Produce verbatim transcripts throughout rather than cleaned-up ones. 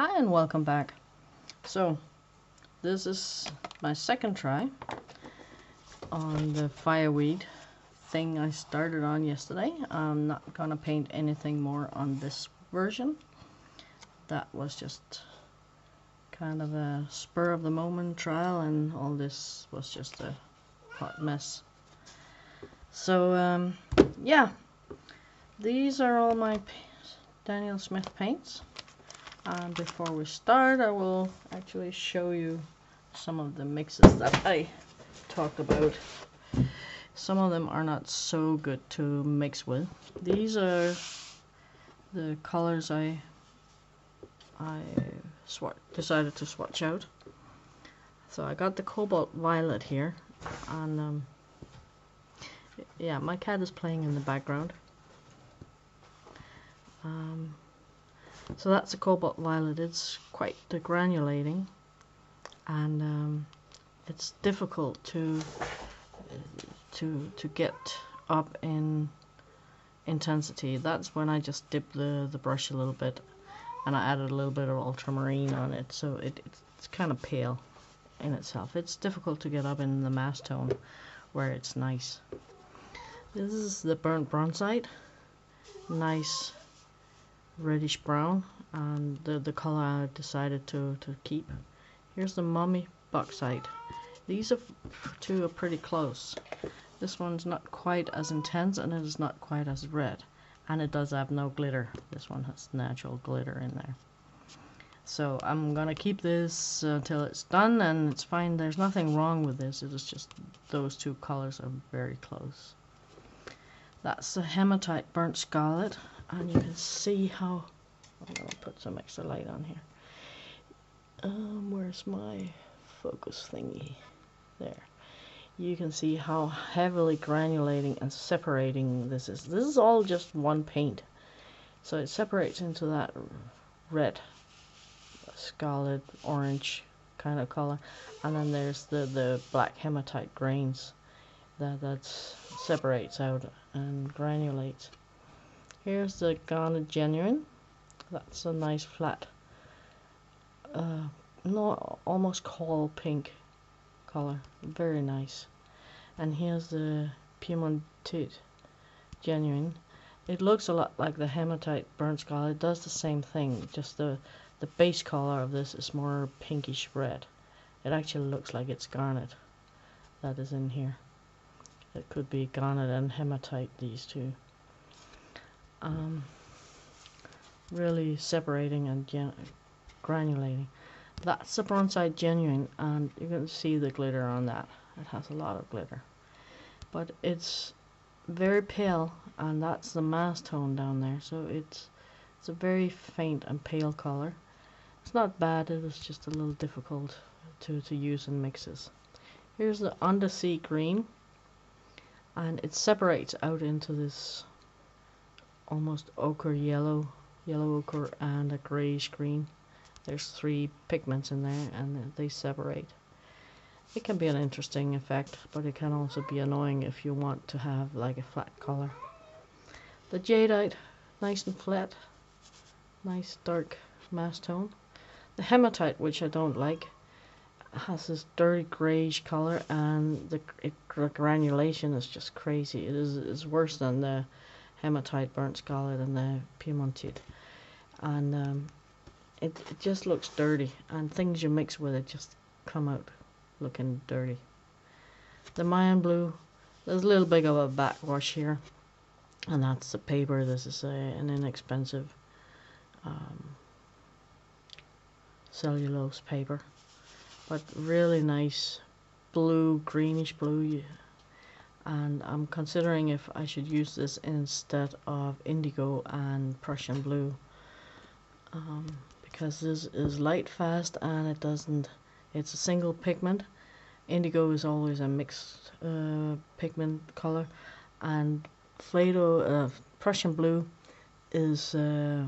Hi and welcome back. So this is my second try on the fireweed thing I started on yesterday. I'm not gonna paint anything more on this version. That was just kind of a spur of the moment trial, and all this was just a hot mess. So um, yeah, these are all my Daniel Smith paints. Um, before we start, I will actually show you some of the mixes that I talked about. Some of them are not so good to mix with. These are the colors I I decided to swatch out. So I got the Cobalt Violet here, and um, yeah, my cat is playing in the background. Um, So that's a Cobalt Violet. It's quite degranulating, and um, it's difficult to to to get up in intensity. That's when I just dip the the brush a little bit, and I added a little bit of ultramarine on it, so it it's, it's kind of pale in itself. It's difficult to get up in the mass tone where it's nice. This is the burnt bronzite, nice reddish brown, and the, the color I decided to, to keep. Here's the mummy bauxite. These are two are pretty close. This one's not quite as intense, and it is not quite as red, and it does have no glitter. This one has natural glitter in there. So I'm gonna keep this until it's done, and it's fine. There's nothing wrong with this. It is just those two colors are very close. That's the hematite burnt scarlet, and you can see how... I'm going to put some extra light on here. Um, where's my focus thingy? There. You can see how heavily granulating and separating this is. This is all just one paint. So it separates into that red, scarlet, orange kind of color. And then there's the, the black hematite grains that that's separates out and granulates. Here's the Garnet Genuine. That's a nice flat, uh, not almost coal pink color. Very nice. And here's the Piemontite Genuine. It looks a lot like the hematite burnt scarlet. It does the same thing. Just the the base color of this is more pinkish red. It actually looks like it's garnet that is in here. It could be garnet and hematite, these two. Um, really separating and granulating. That's the bronzite genuine, and you can see the glitter on that. It has a lot of glitter, but it's very pale, and that's the mass tone down there. So it's it's a very faint and pale color. It's not bad. It is just a little difficult to to use in mixes. Here's the undersea green, and it separates out into this almost ochre yellow, yellow ochre, and a grayish green. There's three pigments in there, and they separate. It can be an interesting effect, but it can also be annoying if you want to have like a flat color. The jadeite, nice and flat, nice dark mass tone. The hematite, which I don't like, has this dirty grayish color, and the, it, the granulation is just crazy. It is is worse than the hematite burnt scarlet and the Piemontite, and um, it, it just looks dirty, and things you mix with it just come out looking dirty. The Mayan blue, there's a little bit of a backwash here, and that's the paper. This is a, an inexpensive um, cellulose paper, but really nice blue, greenish blue. And I'm considering if I should use this instead of indigo and Prussian blue, um, because this is light fast, and it doesn't, it's a single pigment. Indigo is always a mixed uh, pigment color, and Phthalo, uh, Prussian blue is uh,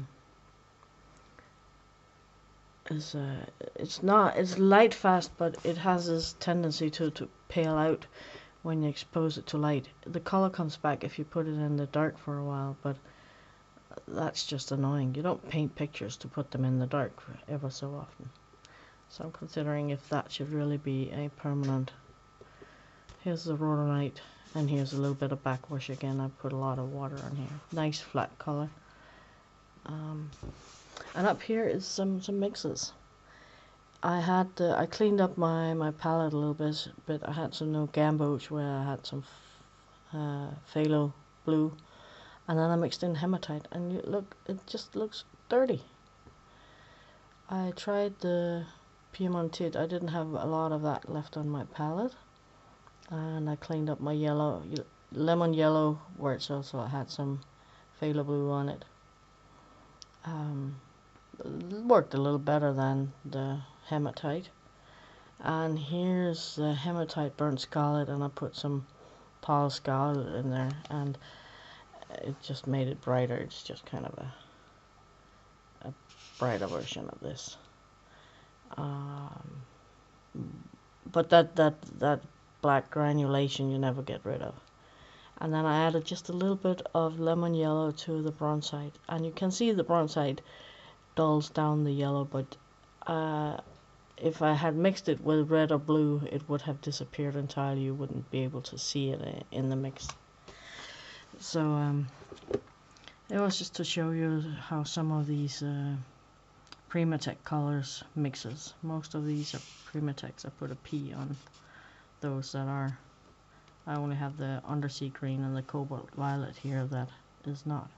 is uh, it's not it's light fast, but it has this tendency to, to pale out when you expose it to light. The color comes back if you put it in the dark for a while, but that's just annoying. You don't paint pictures to put them in the dark ever so often. So I'm considering if that should really be a permanent. Here's the rhodonite, and here's a little bit of backwash again. I put a lot of water on here. Nice flat color. Um, and up here is some some mixes. I had uh, I cleaned up my my palette a little bit, but I had some new gamboge where I had some uh, phthalo blue, and then I mixed in hematite, and you look, it just looks dirty. I tried the Piemontite. I didn't have a lot of that left on my palette, and I cleaned up my yellow lemon yellow where it's also I had some phthalo blue on it. Um, worked a little better than the hematite. And here's the hematite burnt scarlet, and I put some pale scarlet in there, and it just made it brighter. It's just kind of a, a brighter version of this. Um, but that that that black granulation you never get rid of. And then I added just a little bit of lemon yellow to the bronzite, and you can see the bronzite dulls down the yellow, but uh, if I had mixed it with red or blue, it would have disappeared entirely. You wouldn't be able to see it in the mix. So um, it was just to show you how some of these uh, PrimaTek colors mixes. Most of these are PrimaTeks. I put a P on those that are. I only have the undersea green and the cobalt violet here that is not.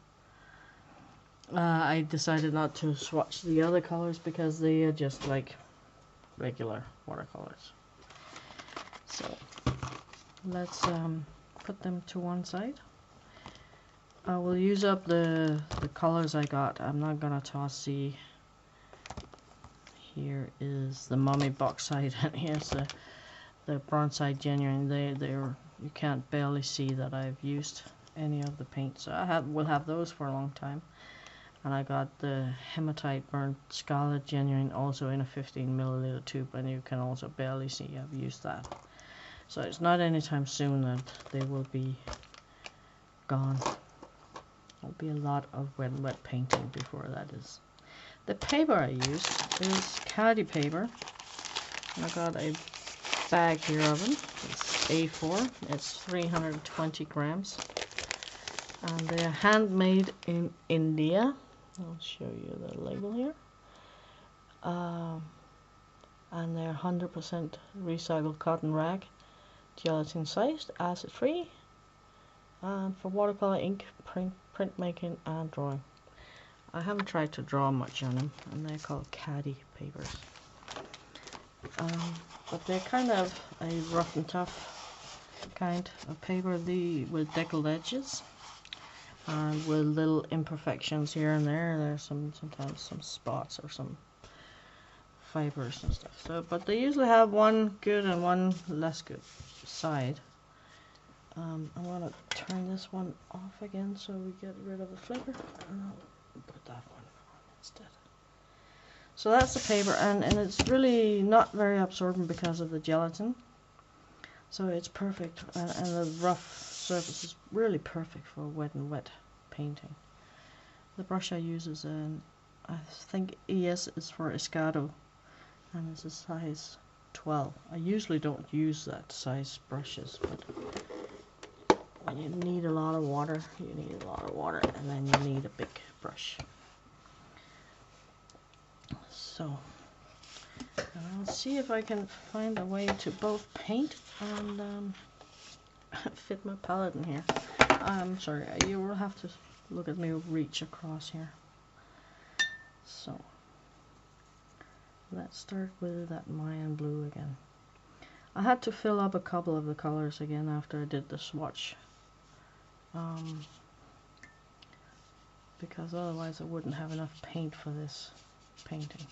Uh, I decided not to swatch the other colors because they are just like regular watercolors. So let's um, put them to one side. I will use up the, the colors I got. I'm not going to toss the... Here is the mummy bauxite, and here's the, the bronzite genuine. They, they're... You can't barely see that I've used any of the paint, so I have will have those for a long time. And I got the hematite burnt scarlet genuine also in a fifteen milliliter tube, and you can also barely see I've used that. So it's not anytime soon that they will be gone. There'll be a lot of wet wet painting before that is. The paper I used is Khadi paper, and I got a bag here of them. It's A four. It's three hundred twenty grams, and they are handmade in India. I'll show you the label here. Um, and they're one hundred percent recycled cotton rag, gelatin sized, acid free, and for watercolor, ink, print, printmaking, and drawing. I haven't tried to draw much on them, and they're called Khadi papers. Um, But they're kind of a rough and tough kind of paper, the with deckled edges, and with little imperfections here and there. There's some sometimes some spots or some fibers and stuff. So, but they usually have one good and one less good side. Um, I'm gonna turn this one off again so we get rid of the flicker, and I'll put that one on instead. So that's the paper, and, and it's really not very absorbent because of the gelatin. So it's perfect, and, and the rough surface is really perfect for wet and wet painting. The brush I use is, an, I think E S is for Escado, and it's a size twelve. I usually don't use that size brushes, but when you need a lot of water, you need a lot of water, and then you need a big brush. So, I'll see if I can find a way to both paint and um, fit my palette in here. I'm sorry, you will have to look at me reach across here. So, let's start with that Mayan blue again. I had to fill up a couple of the colors again after I did the swatch. Um, because otherwise I wouldn't have enough paint for this painting.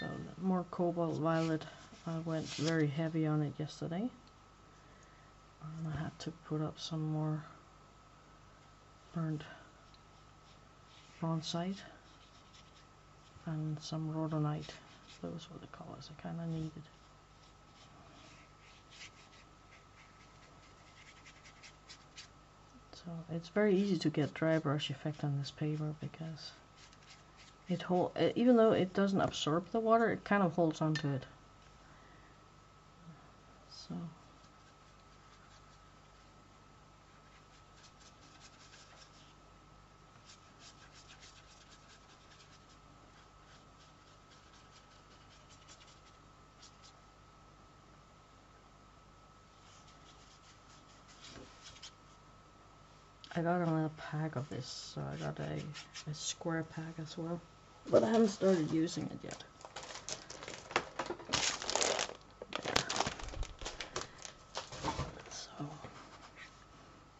So more cobalt violet. I went very heavy on it yesterday, and I had to put up some more burnt bronzite and some rhodonite. Those were the colors I kind of needed. So So it's very easy to get dry brush effect on this paper because it hold, even though it doesn't absorb the water, it kind of holds onto it. So I got another pack of this, so I got a, a square pack as well, but I haven't started using it yet. So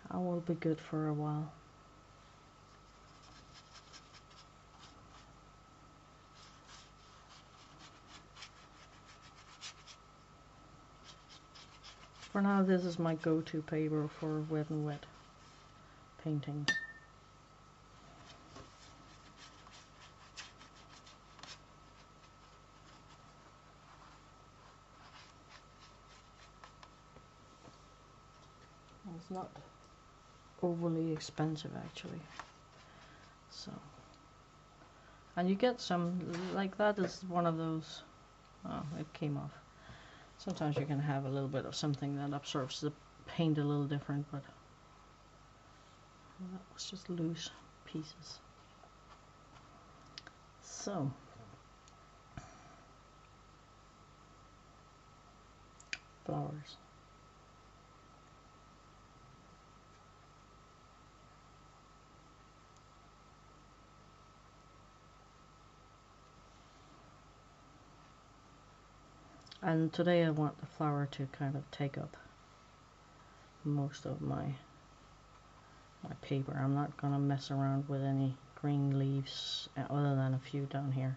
I will be good for a while. For now, this is my go-to paper for wet and wet painting. It's not overly expensive actually. So, and you get some like that is one of those. Oh, it came off. Sometimes you can have a little bit of something that absorbs the paint a little different, but that was just loose pieces. So flowers. And today I want the flower to kind of take up most of my my paper. I'm not gonna mess around with any green leaves other than a few down here.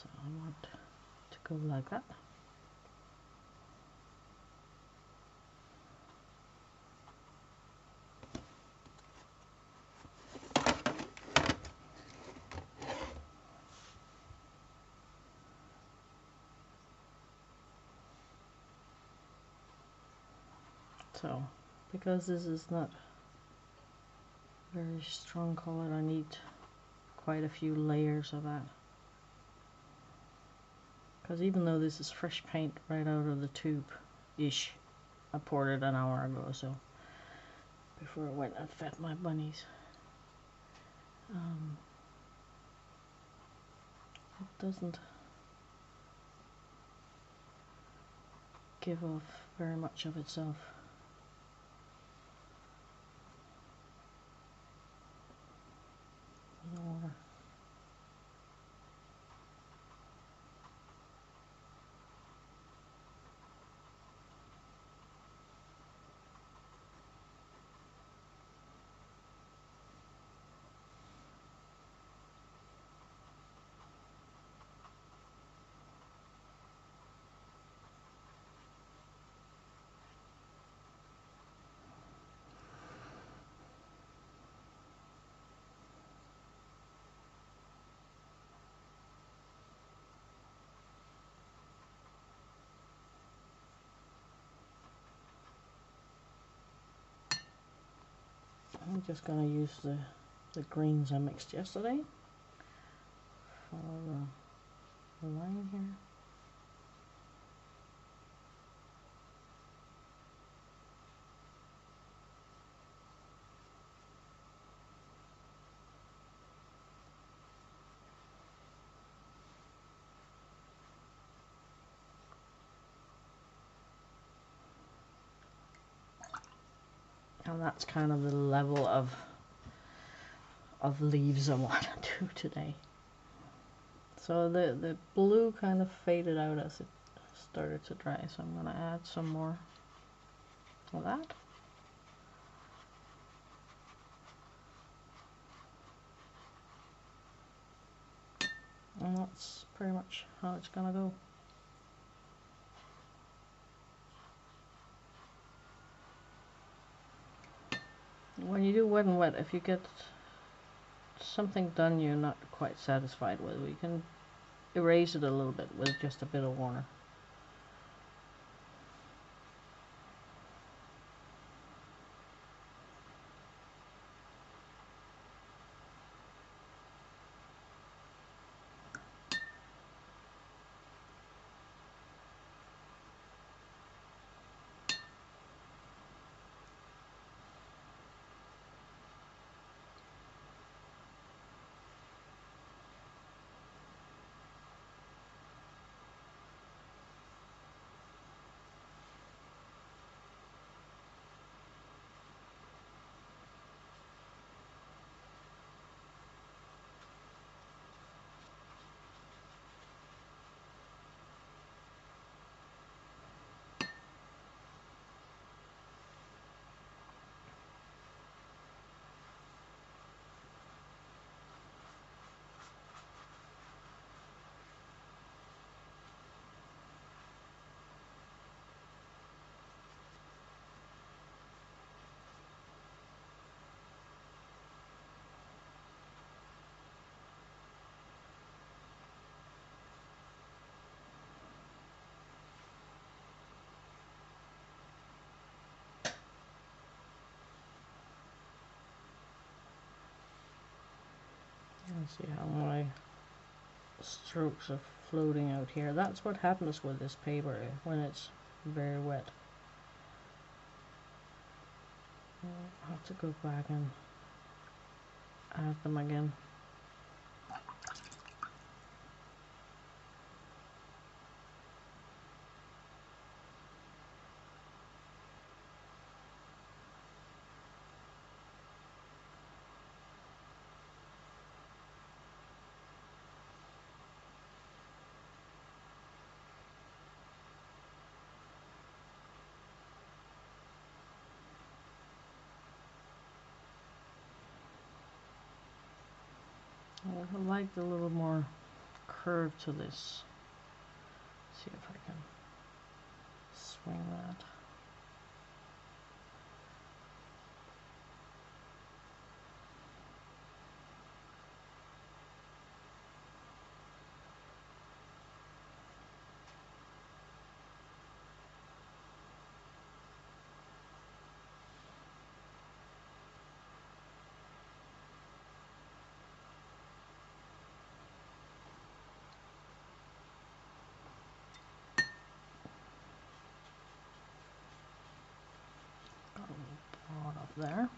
So I want to go like that. So because this is not very strong color, I need quite a few layers of that, because even though this is fresh paint right out of the tube ish, I poured it an hour ago, so before I went and fed my bunnies, um, it doesn't give off very much of itself. I'm just going to use the, the greens I mixed yesterday. Follow the line here. And that's kind of the level of of leaves I want to do today. So the the blue kind of faded out as it started to dry, so I'm going to add some more of that. And that's pretty much how it's going to go. When you do wet and wet, if you get something done you're not quite satisfied with, you can erase it a little bit with just a bit of water. Let's see how my strokes are floating out here. That's what happens with this paper when it's very wet. I'll have to go back and add them again. I like a little more curve to this. Let's see if I can swing that. There.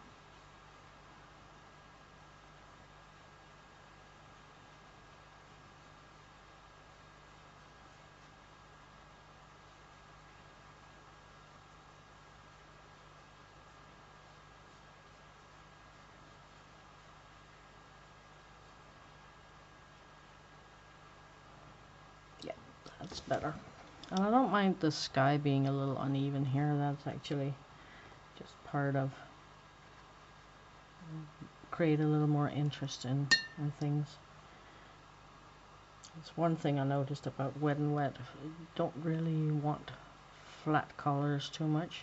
Yeah, that's better. And I don't mind the sky being a little uneven here. That's actually just part of create a little more interest in, in things. That's one thing I noticed about wet and wet. You don't really want flat colors too much,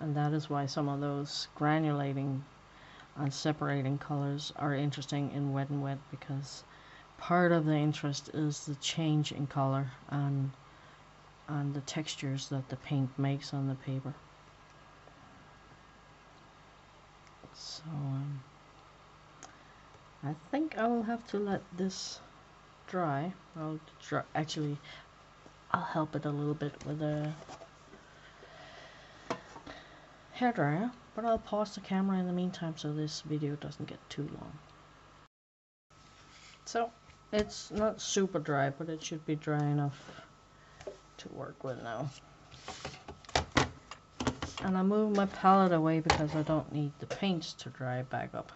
and that is why some of those granulating and separating colors are interesting in wet and wet, because part of the interest is the change in color and, and the textures that the paint makes on the paper. So um, I think I will have to let this dry. I'll dry, actually I'll help it a little bit with a hairdryer, but I'll pause the camera in the meantime so this video doesn't get too long. So it's not super dry, but it should be dry enough to work with now. And I move my palette away because I don't need the paints to dry back up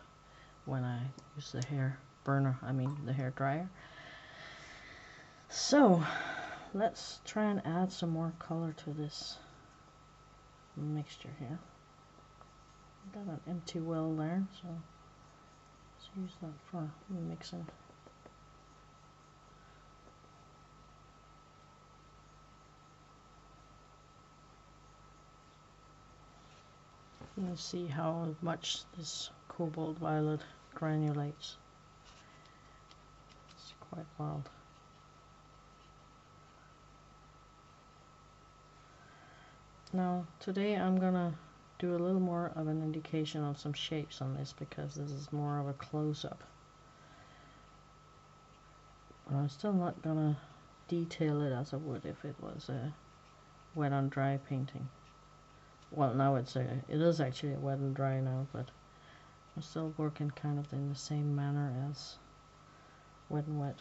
when I use the hair burner, I mean the hair dryer. So let's try and add some more color to this mixture here. I've got an empty well there, so let's use that for mixing. Let's see how much this cobalt violet granulates. It's quite wild. Now today I'm gonna do a little more of an indication of some shapes on this, because this is more of a close-up. But I'm still not gonna detail it as I would if it was a wet on dry painting. Well, now it's a, it is actually wet and dry now, but I'm still working kind of in the same manner as wet and wet.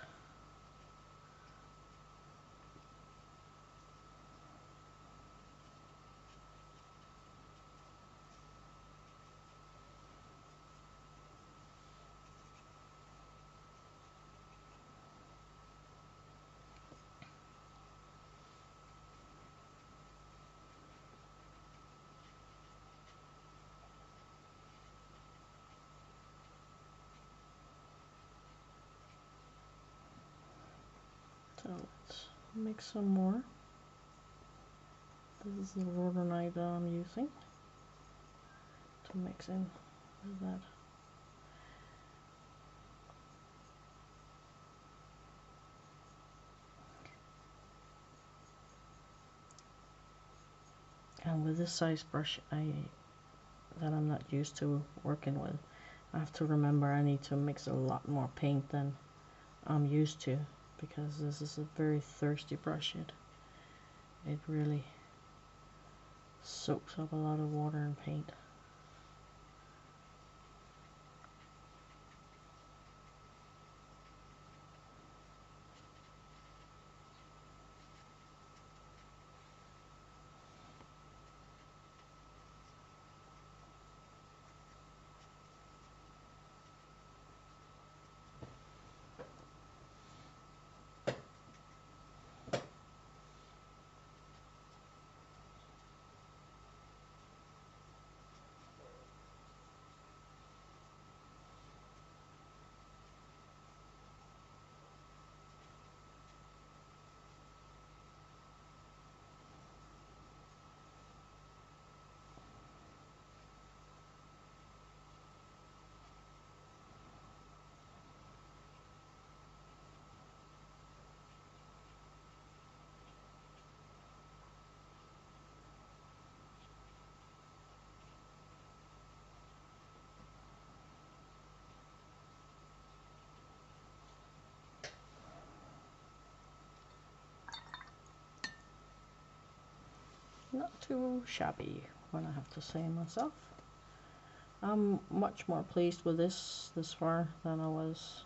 So let's make some more. This is the rhodonite that I'm using to mix in with that. And with this size brush I that I'm not used to working with, I have to remember I need to mix a lot more paint than I'm used to, because this is a very thirsty brush. It, it really soaks up a lot of water and paint. Not too shabby, when I have to say myself. I'm much more pleased with this this far than I was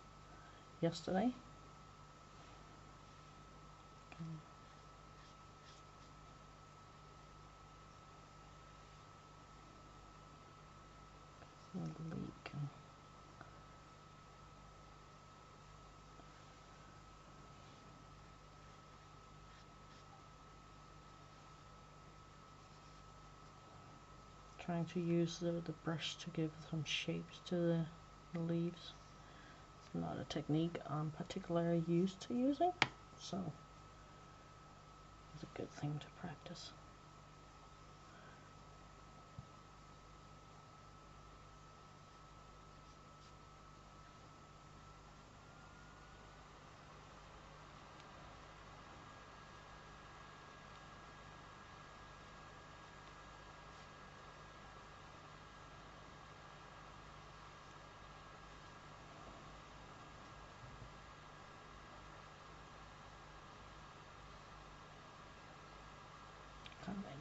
yesterday. Okay. Little leak. Trying to use the, the brush to give some shapes to the, the leaves. It's not a technique I'm particularly used to using, so it's a good thing to practice.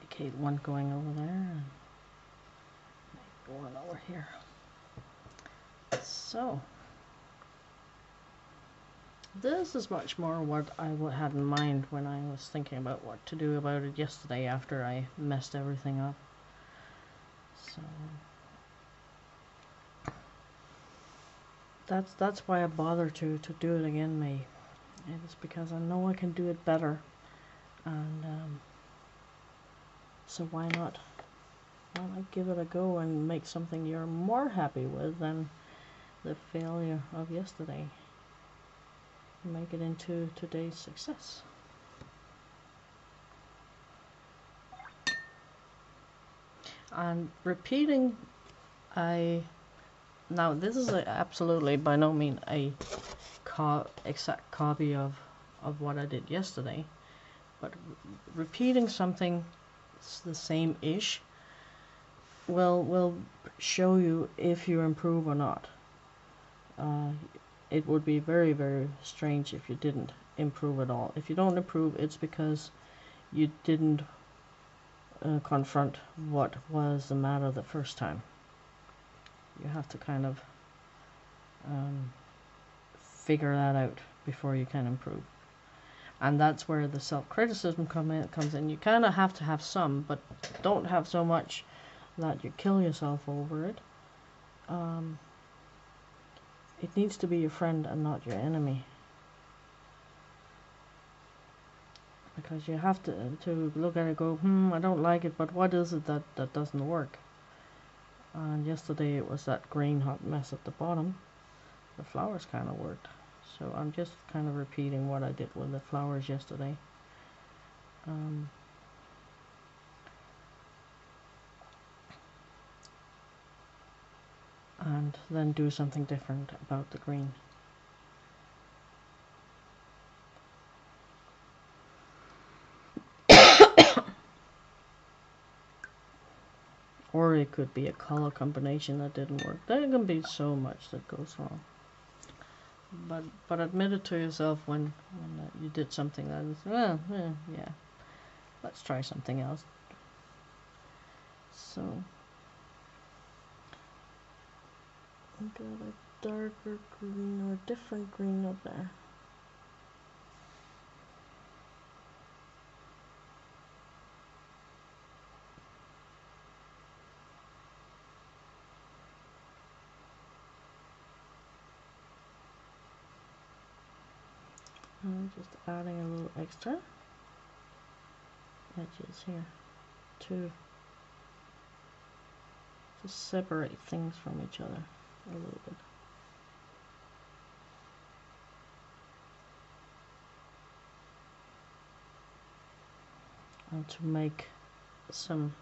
Indicate one going over there and make one over here. So this is much more what I would had in mind when I was thinking about what to do about it yesterday after I messed everything up. So that's that's why I bother to to do it again, me. It's because I know I can do it better, and um, so why not? Why not give it a go and make something you're more happy with than the failure of yesterday? Make it into today's success. And repeating, I now this is a, absolutely by no means a co exact copy of of what I did yesterday, but repeating something the same-ish will will show you if you improve or not. Uh, it would be very very strange if you didn't improve at all. If you don't improve, it's because you didn't uh, confront what was the matter the first time. You have to kind of um, figure that out before you can improve. And that's where the self-criticism come in, comes in. You kind of have to have some, but don't have so much that you kill yourself over it. Um, it needs to be your friend and not your enemy. Because you have to, to look at it and go, hmm, I don't like it, but what is it that, that doesn't work? And yesterday it was that green hot mess at the bottom. The flowers kind of worked. So I'm just kind of repeating what I did with the flowers yesterday. Um, and then do something different about the green. Or it could be a color combination that didn't work. There can be so much that goes wrong. But but admit it to yourself when, when you did something that is, well, eh, yeah, let's try something else. So, I got a darker green or different green up there. I'm just adding a little extra edges here to just separate things from each other a little bit. And to make some,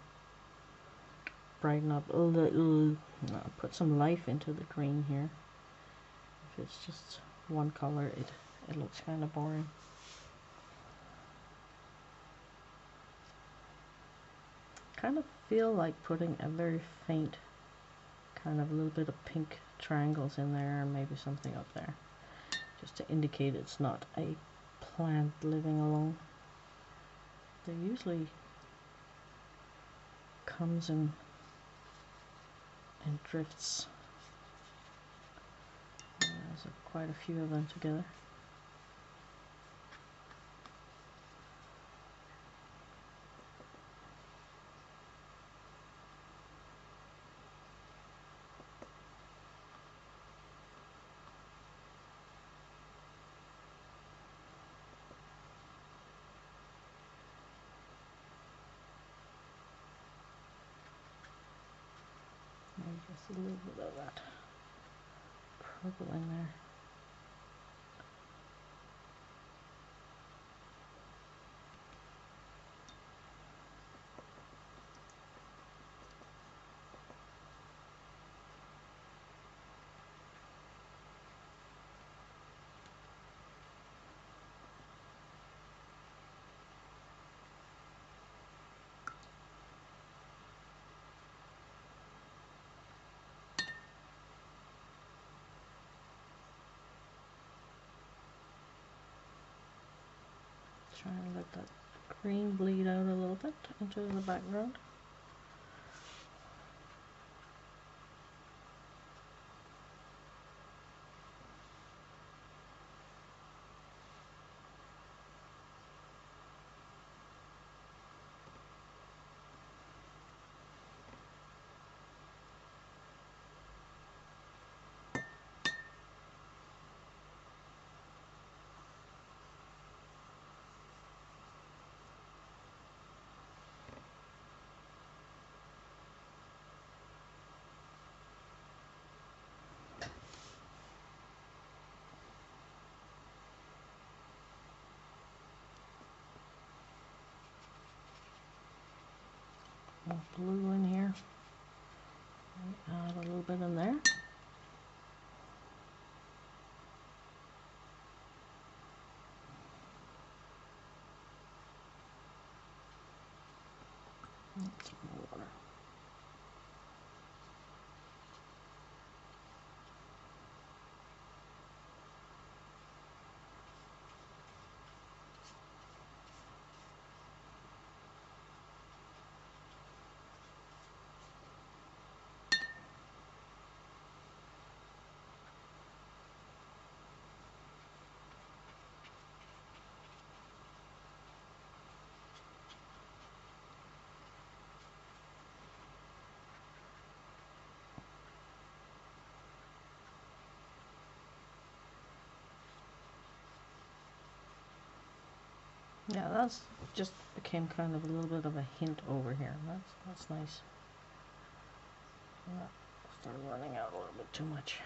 brighten up a little, no, put some life into the green here. If it's just one color, it It looks kind of boring. Kind of feel like putting a very faint, kind of a little bit of pink triangles in there, and maybe something up there, just to indicate it's not a plant living alone. They usually comes in and drifts. There's quite a few of them together. Just a little bit of that purple in there. Try and let that green bleed out a little bit into the background. Blue in here. Add a little bit in there. That's more water. Yeah, that's just became kind of a little bit of a hint over here. That's that's nice. That started running out a little bit too much.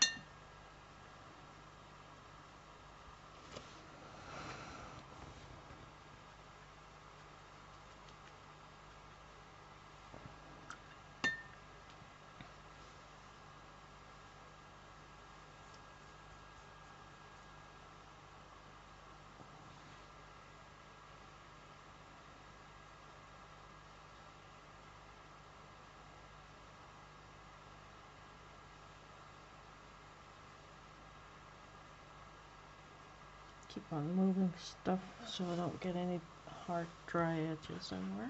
keep on moving stuff so I don't get any hard dry edges anywhere.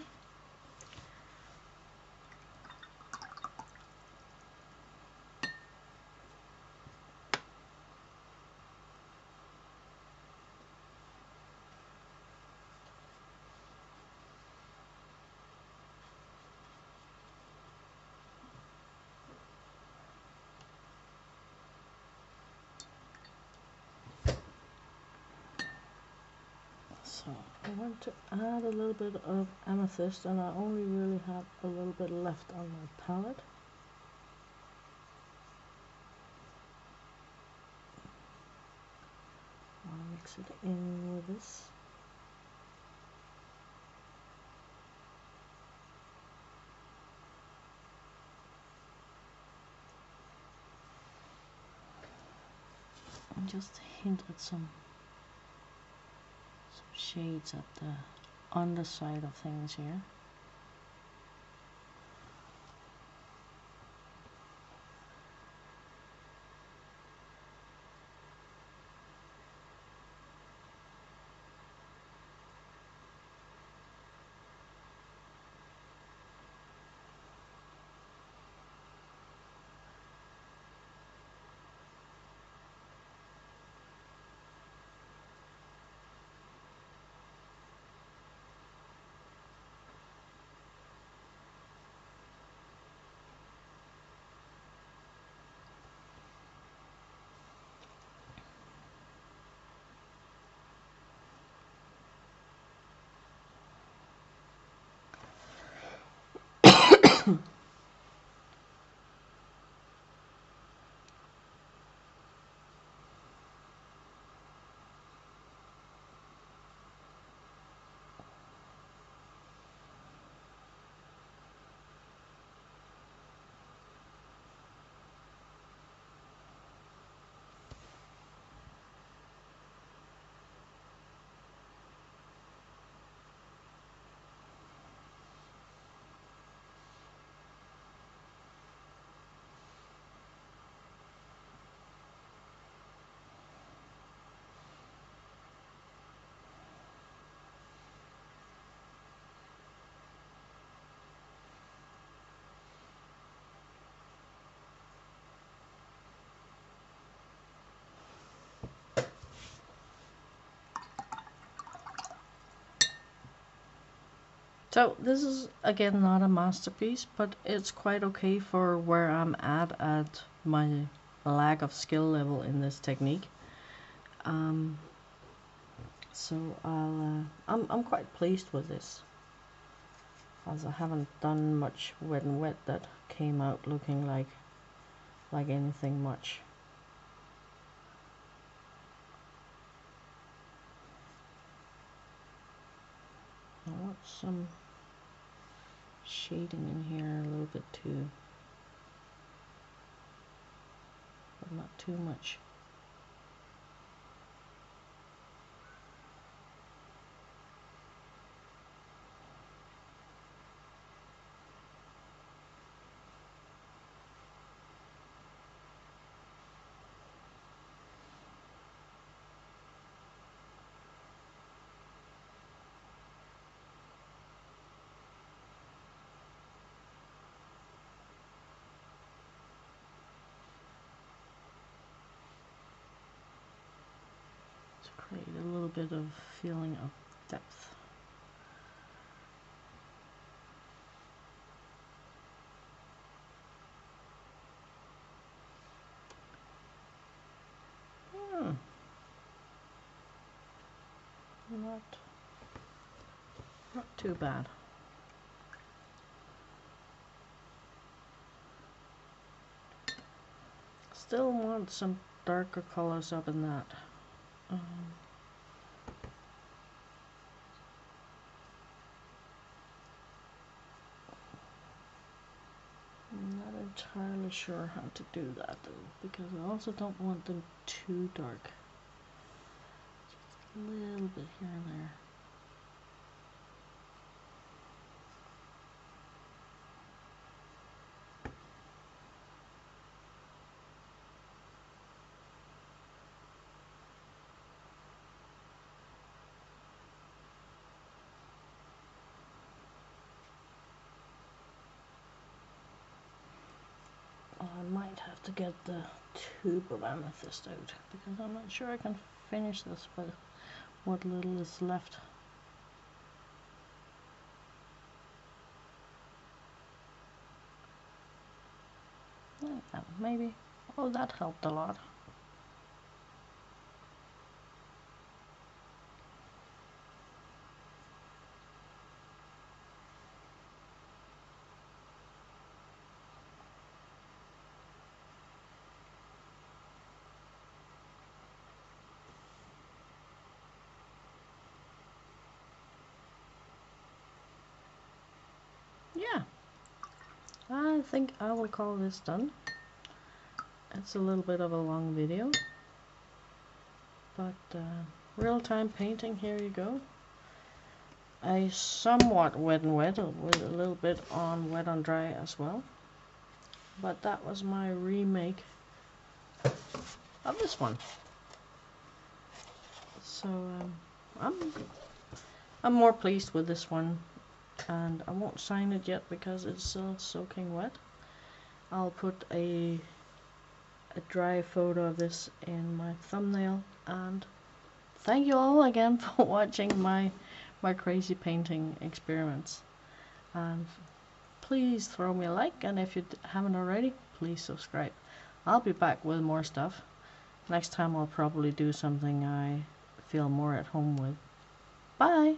So I want to add a little bit of amethyst, and I only really have a little bit left on my palette. I'll mix it in with this. And just hint at some shades at the underside of things here. So this is again not a masterpiece, but it's quite okay for where I'm at at my lack of skill level in this technique. Um, so I'll, uh, I'm I'm quite pleased with this, as I haven't done much wet and wet that came out looking like like anything much. I want some shading in here a little bit too, but not too much. Create a little bit of feeling of depth. Hmm. Not, not too bad. Still want some darker colors up in that. Um, I'm not entirely sure how to do that though, because I also don't want them too dark. Just a little bit here and there. might have to get the tube of amethyst out, because I'm not sure I can finish this with what little is left. Like that, maybe. Oh, that helped a lot. I think I will call this done. It's a little bit of a long video, but uh, real-time painting, here you go. I somewhat wet and wet, with a little bit on wet and dry as well, but that was my remake of this one. So um, I'm, I'm more pleased with this one. And I won't sign it yet because it's still soaking wet. I'll put a a dry photo of this in my thumbnail, and thank you all again for watching my my crazy painting experiments. And please throw me a like, and if you haven't already, please subscribe. I'll be back with more stuff. Next time I'll probably do something I feel more at home with. Bye!